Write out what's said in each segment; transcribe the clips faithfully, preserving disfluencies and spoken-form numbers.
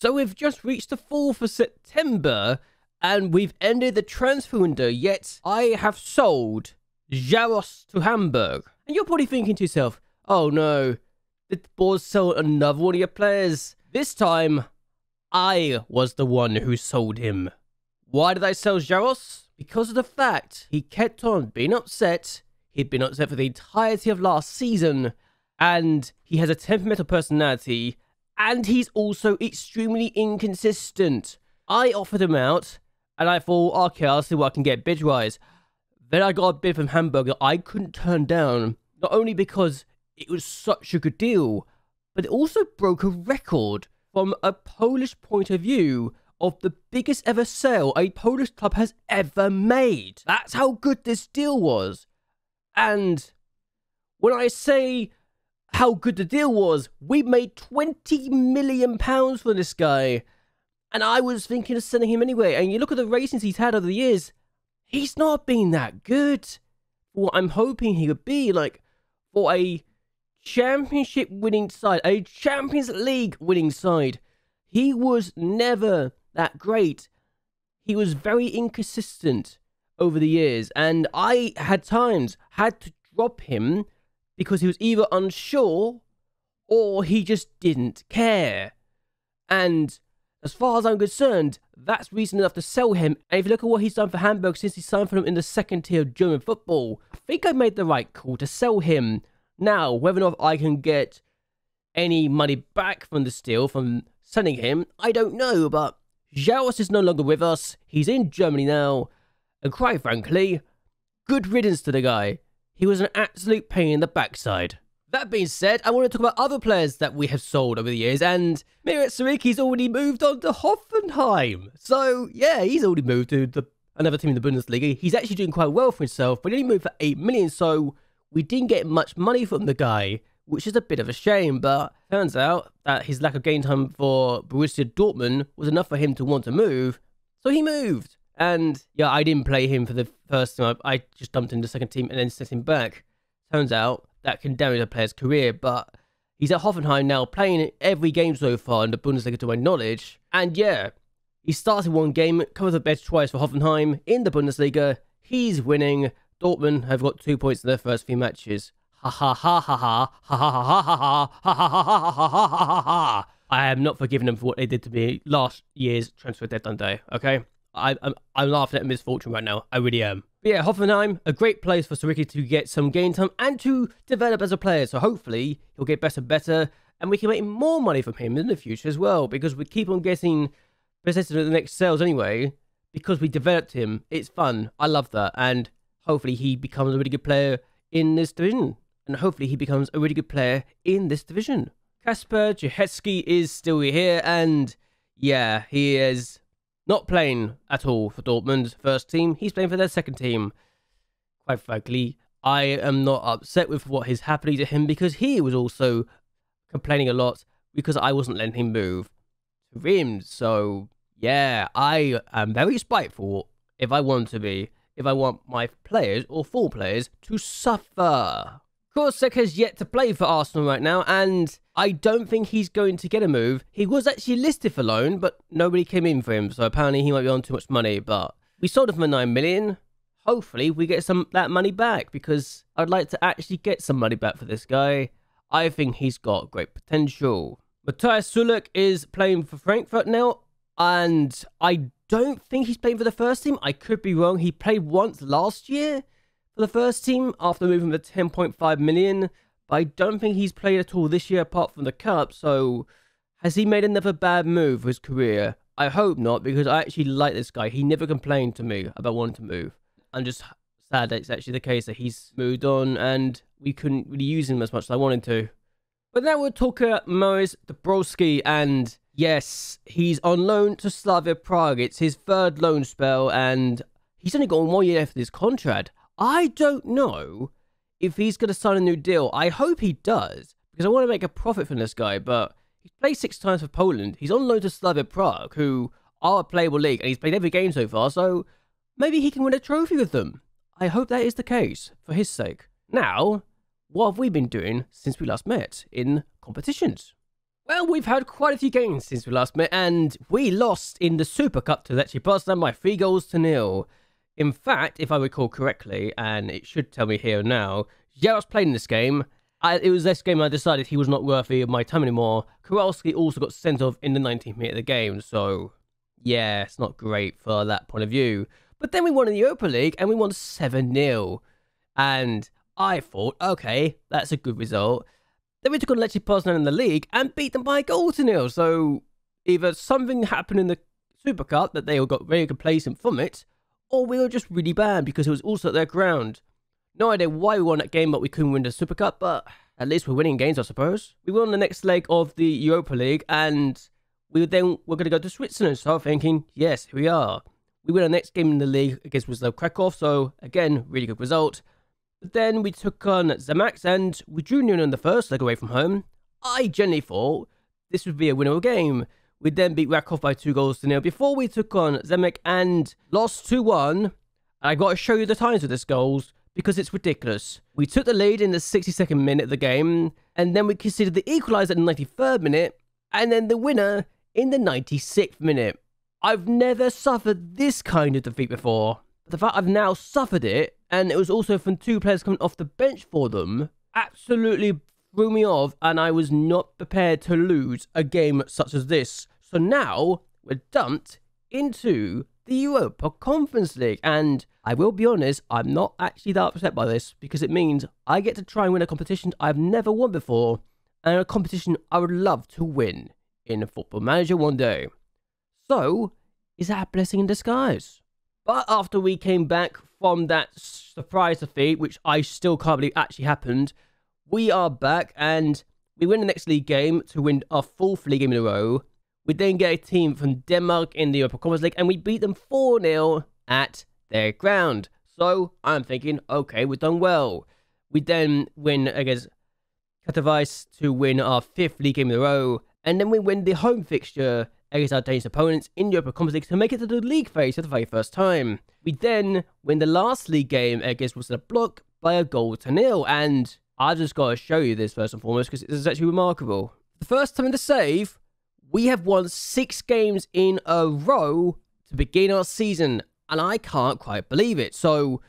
So we've just reached the fourth of September and we've ended the transfer window, yet I have sold Jaros to Hamburg. And you're probably thinking to yourself, oh no, the boys sold another one of your players. This time, I was the one who sold him. Why did I sell Jaros? Because of the fact he kept on being upset. He'd been upset for the entirety of last season, and he has a temperamental personality, and he's also extremely inconsistent. I offered him out, and I thought, okay, I'll see what I can get bid-wise. Then I got a bid from Hamburg that I couldn't turn down, not only because it was such a good deal, but it also broke a record from a Polish point of view of the biggest ever sale a Polish club has ever made. That's how good this deal was. And when I say how good the deal was, we made twenty million pounds for this guy. And I was thinking of selling him anyway. And you look at the ratings he's had over the years, he's not been that good. What I'm hoping he would be, like, for a championship winning side, a Champions League winning side. He was never that great. He was very inconsistent over the years. And I had times had to drop him because he was either unsure or he just didn't care. And as far as I'm concerned, that's reason enough to sell him. And if you look at what he's done for Hamburg since he signed for them in the second tier of German football, I think I made the right call to sell him. Now, whether or not I can get any money back from the deal from selling him, I don't know. But Jaros is no longer with us. He's in Germany now. And quite frankly, good riddance to the guy. He was an absolute pain in the backside. That being said, I want to talk about other players that we have sold over the years, and Mirit Siriki's already moved on to Hoffenheim. So yeah, he's already moved to the, another team in the Bundesliga. He's actually doing quite well for himself, but he only moved for eight million, so we didn't get much money from the guy, which is a bit of a shame, but turns out that his lack of game time for Borussia Dortmund was enough for him to want to move, so he moved. And yeah, I didn't play him for the first time. I, I just dumped him to the second team and then sent him back. Turns out that can damage a player's career, but he's at Hoffenheim now, playing every game so far in the Bundesliga to my knowledge. And yeah, he started one game, covered the bench twice for Hoffenheim in the Bundesliga. He's winning. Dortmund have got two points in their first few matches. Ha ha ha ha ha ha ha ha ha ha ha ha ha ha ha ha ha. I am not forgiving them for what they did to me last year's transfer deadline day, okay? I, I'm, I'm laughing at misfortune right now. I really am. But yeah, Hoffenheim, a great place for Siriki to get some game time and to develop as a player. So hopefully he'll get better and better, and we can make more money from him in the future as well, because we keep on getting possessed of the next sales anyway, because we developed him. It's fun. I love that. And hopefully he becomes a really good player in this division. And hopefully he becomes a really good player in this division. Kasper Jehetsky is still here, and yeah, he is not playing at all for Dortmund's first team. He's playing for their second team. Quite frankly, I am not upset with what is happening to him, because he was also complaining a lot because I wasn't letting him move to Reims. So yeah, I am very spiteful if I want to be, if I want my players or full players to suffer. Korsek has yet to play for Arsenal right now, and I don't think he's going to get a move. He was actually listed for loan, but nobody came in for him, so apparently he might be on too much money. But we sold him for nine million. Hopefully we get some that money back, because I'd like to actually get some money back for this guy. I think he's got great potential. Mateusz Zulik is playing for Frankfurt now, and I don't think he's playing for the first team. I could be wrong. He played once last year for the first team after moving for ten point five million, but I don't think he's played at all this year apart from the cup. So has he made another bad move for his career? I hope not, because I actually like this guy. He never complained to me about wanting to move. I'm just sad that it's actually the case that he's moved on and we couldn't really use him as much as I wanted to. But now we'll talk about Maurice Dabrowski, and yes, he's on loan to Slavia Prague. It's his third loan spell and he's only got one year left of his contract. I don't know if he's going to sign a new deal. I hope he does, because I want to make a profit from this guy, but he's played six times for Poland. He's on loan to Slavia Prague, who are a playable league, and he's played every game so far, so maybe he can win a trophy with them. I hope that is the case, for his sake. Now, what have we been doing since we last met in competitions? Well, we've had quite a few games since we last met, and we lost in the Super Cup to Lech Poznań by three goals to nil. In fact, if I recall correctly, and it should tell me here now, Jaros played in this game. I, it was this game I decided he was not worthy of my time anymore. Kowalski also got sent off in the nineteenth minute of the game, so yeah, it's not great for that point of view. But then we won in the Europa League, and we won seven nil. And I thought, okay, that's a good result. Then we took on Lech Poznań in the league and beat them by a goal to nil. So either something happened in the Super Cup that they all got very complacent from it, or we were just really bad because it was also at their ground. No idea why we won that game, but we couldn't win the Super Cup, but at least we're winning games, I suppose. We won the next leg of the Europa League, and we then were going to go to Switzerland. So I'm thinking, yes, here we are. We win our next game in the league against Wisła Kraków, so again, really good result. But then we took on Zamax and we drew nil in the first leg away from home. I generally thought this would be a winnable game. We then beat Rakoff by two goals to nil before we took on Żemek and lost two one. And I got to show you the times of this goals because it's ridiculous. We took the lead in the sixty-second minute of the game, and then we conceded the equaliser in the ninety-third minute, and then the winner in the ninety-sixth minute. I've never suffered this kind of defeat before. The fact I've now suffered it, and it was also from two players coming off the bench for them, absolutely threw me off, and I was not prepared to lose a game such as this. So now we're dumped into the Europa Conference League, and I will be honest, I'm not actually that upset by this, because it means I get to try and win a competition I've never won before, and a competition I would love to win in Football Manager one day. So, is that a blessing in disguise? But after we came back from that surprise defeat, which I still can't believe actually happened, we are back and we win the next league game to win our fourth league game in a row. We then get a team from Denmark in the Europa Conference League and we beat them four nil at their ground. So I'm thinking, okay, we've done well. We then win against Katowice to win our fifth league game in a row. And then we win the home fixture against our Danish opponents in Europa Conference League to make it to the league phase for the very first time. We then win the last league game against W S C Block by a goal to nil, and I've just got to show you this first and foremost because this is actually remarkable. The first time in the save, we have won six games in a row to begin our season, and I can't quite believe it. So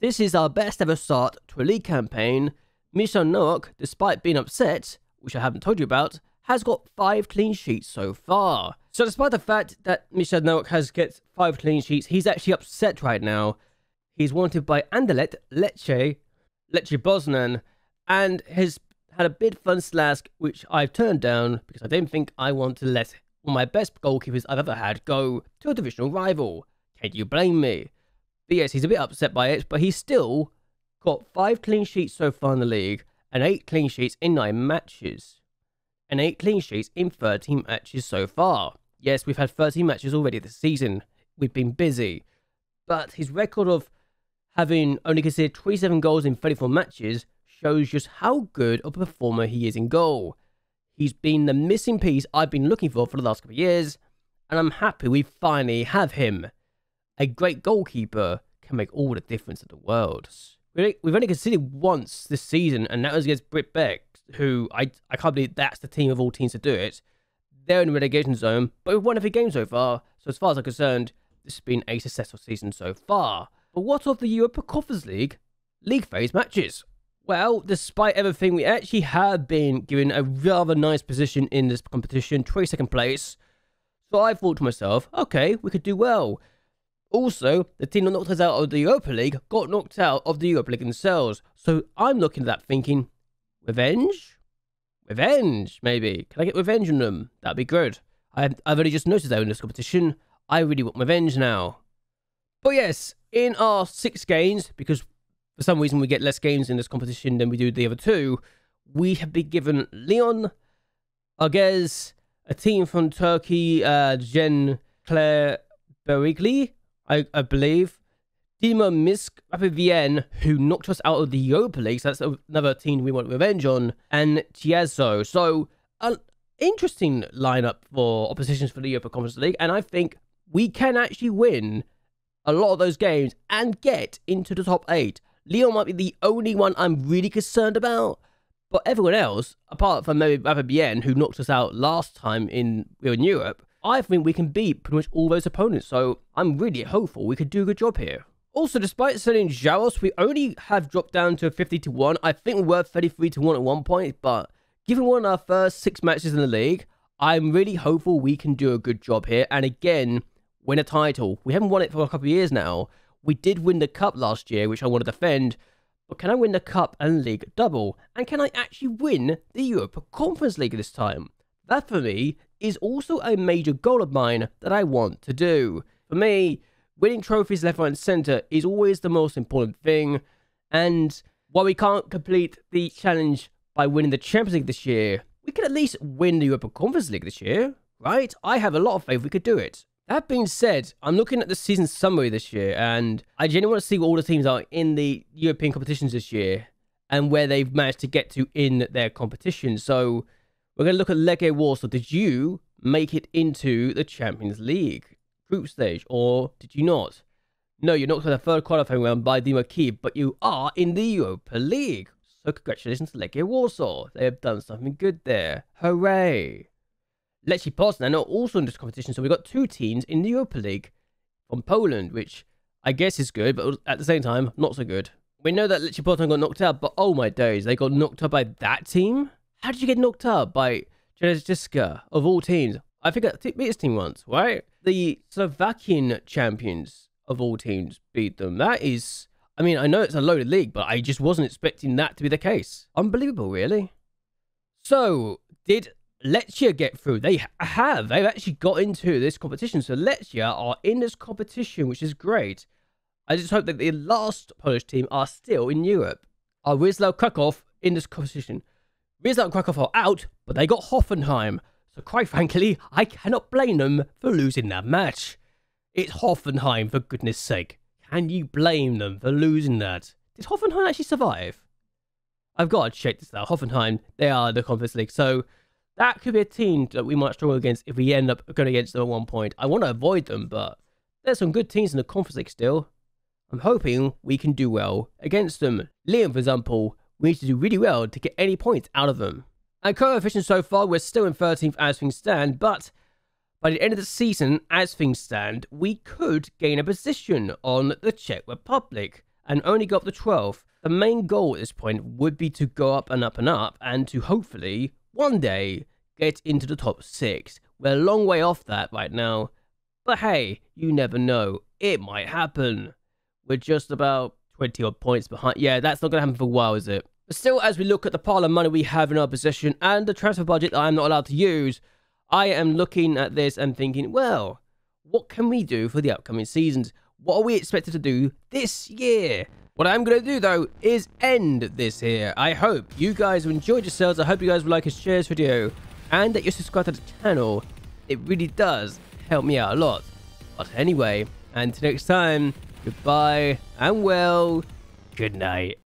this is our best ever start to a league campaign. Michał Nowak, despite being upset, which I haven't told you about, has got five clean sheets so far. So despite the fact that Michał Nowak has got five clean sheets, he's actually upset right now. He's wanted by Anderlecht, Lecce, Lech Poznań, and has had a bid for Slask, which I've turned down because I don't think I want to let one of my best goalkeepers I've ever had go to a divisional rival. Can you blame me? But yes, he's a bit upset by it, but he's still got five clean sheets so far in the league and eight clean sheets in nine matches. And eight clean sheets in thirteen matches so far. Yes, we've had thirteen matches already this season. We've been busy. But his record of having only conceded twenty-seven goals in thirty-four matches shows just how good of a performer he is in goal. He's been the missing piece I've been looking for for the last couple of years, and I'm happy we finally have him. A great goalkeeper can make all the difference in the world. We've only conceded once this season, and that was against Britt Beck, who I, I can't believe that's the team of all teams to do it. They're in the relegation zone, but we've won every game so far, so as far as I'm concerned, this has been a successful season so far. But what of the Europa Conference League league phase matches? Well, despite everything, we actually have been given a rather nice position in this competition, twenty-second place. So I thought to myself, okay, we could do well. Also, the team that knocked us out of the Europa League got knocked out of the Europa League themselves. So I'm looking at that thinking, revenge? Revenge, maybe. Can I get revenge on them? That'd be good. I've, I've only just noticed that in this competition. I really want revenge now. But yes, in our six games, because for some reason we get less games in this competition than we do the other two, we have been given Lyon, Arges, a team from Turkey, uh, Gen Claire Berigli, I, I believe. Dinamo Minsk, Rapid Wien, who knocked us out of the Europa League, so that's another team we want revenge on, and Chiasso. So, an interesting lineup for oppositions for the Europa Conference League, and I think we can actually win a lot of those games and get into the top eight. Lyon might be the only one I'm really concerned about, But everyone else, apart from maybe Rapid Wien, who knocked us out last time in, in Europe, I think we can beat pretty much all those opponents. So I'm really hopeful we could do a good job here. Also, despite selling Jaros, we only have dropped down to fifty to one. I think we were thirty-three to one at one point, but given one of our first six matches in the league, I'm really hopeful we can do a good job here. And again, win a title. We haven't won it for a couple of years now. We did win the cup last year, which I want to defend. But can I win the cup and league double? And can I actually win the Europa Conference League this time? That for me is also a major goal of mine that I want to do. For me, winning trophies left, right and centre is always the most important thing. And while we can't complete the challenge by winning the Champions League this year, we could at least win the Europa Conference League this year, right? I have a lot of faith we could do it. That being said, I'm looking at the season summary this year, and I genuinely want to see what all the teams are in the European competitions this year and where they've managed to get to in their competition. So we're going to look at Legia Warsaw. Did you make it into the Champions League group stage, or did you not? No, you're not for the third qualifying round by Dima Kiev, but you are in the Europa League. So congratulations to Lechia Warsaw. They have done something good there. Hooray. Lech Poznań are also in this competition, so we've got two teams in the Europa League from Poland, which I guess is good, but at the same time, not so good. We know that Lech Poznań got knocked out, but oh my days, they got knocked out by that team? How did you get knocked out by Jaros, of all teams? I think I beat this team once, right? The Slovakian champions, of all teams, beat them. That is... I mean, I know it's a loaded league, but I just wasn't expecting that to be the case. Unbelievable, really. So, did Lecce get through? They have. They've actually got into this competition. So, Lecce are in this competition, which is great. I just hope that the last Polish team are still in Europe. Are Wisła Kraków in this competition? Wisła Kraków are out, but they got Hoffenheim. So, quite frankly, I cannot blame them for losing that match. It's Hoffenheim, for goodness sake. And you blame them for losing that. Did Hoffenheim actually survive? I've got to check this out. Hoffenheim, they are the Conference League. So that could be a team that we might struggle against if we end up going against them at one point. I want to avoid them, but there's some good teams in the Conference League still. I'm hoping we can do well against them. Lyon, for example, we need to do really well to get any points out of them. And coefficient so far, we're still in thirteenth as things stand, but... by the end of the season, as things stand, we could gain a position on the Czech Republic and only go up to twelfth. The main goal at this point would be to go up and up and up and to hopefully, one day, get into the top six. We're a long way off that right now, but hey, you never know. It might happen. We're just about twenty odd points behind. Yeah, that's not going to happen for a while, is it? But still, as we look at the pile of money we have in our possession and the transfer budget that I'm not allowed to use, I am looking at this and thinking, well, what can we do for the upcoming seasons? What are we expected to do this year? What I'm going to do, though, is end this here. I hope you guys have enjoyed yourselves. I hope you guys will like and share this video and that you're subscribed to the channel. It really does help me out a lot. But anyway, until next time, goodbye and well, good night.